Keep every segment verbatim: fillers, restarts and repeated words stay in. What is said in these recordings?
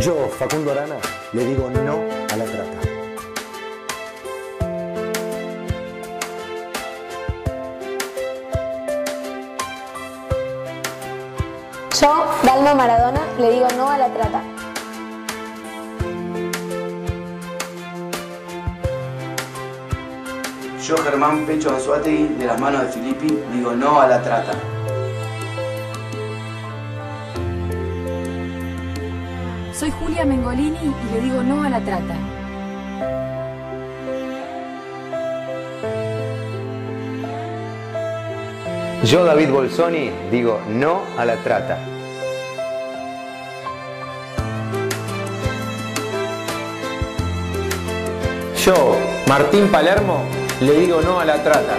Yo, Facundo Arana, le digo no a la trata. Yo, Dalma Maradona, le digo no a la trata. Yo, Germán Pecho Anzuati, de las manos de Filippi, digo no a la trata. Soy Julia Mengolini y le digo no a la trata. Yo, David Bolzoni, digo no a la trata. Yo, Martín Palermo, le digo no a la trata.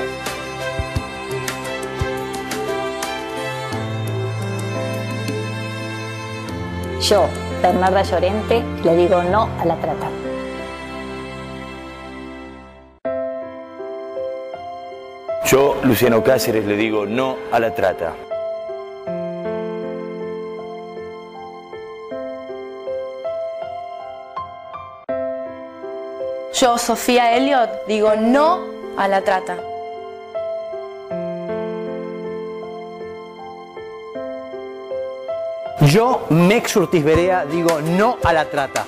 Yo, Bernarda Llorente, le digo no a la trata. Yo, Luciano Cáceres, le digo no a la trata. Yo, Sofía Elliot, digo no a la trata. Yo, Mexurtisberea, digo no a la trata.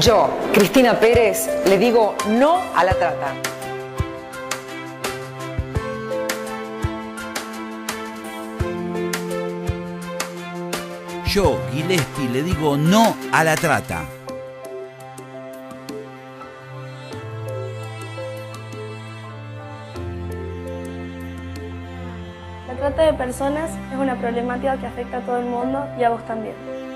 Yo, Cristina Pérez, le digo no a la trata. Yo, Gillespie, le digo no a la trata. La trata de personas es una problemática que afecta a todo el mundo y a vos también.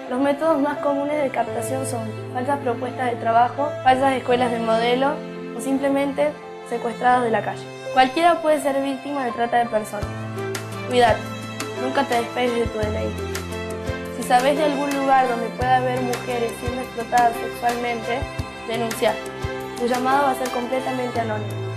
Los métodos más comunes de captación son falsas propuestas de trabajo, falsas escuelas de modelo o simplemente secuestrados de la calle. Cualquiera puede ser víctima de trata de personas. Cuidate, nunca te despegues de tu D N I. Si sabes de algún lugar donde pueda haber mujeres siendo explotadas sexualmente, denunciar. Tu llamado va a ser completamente anónimo.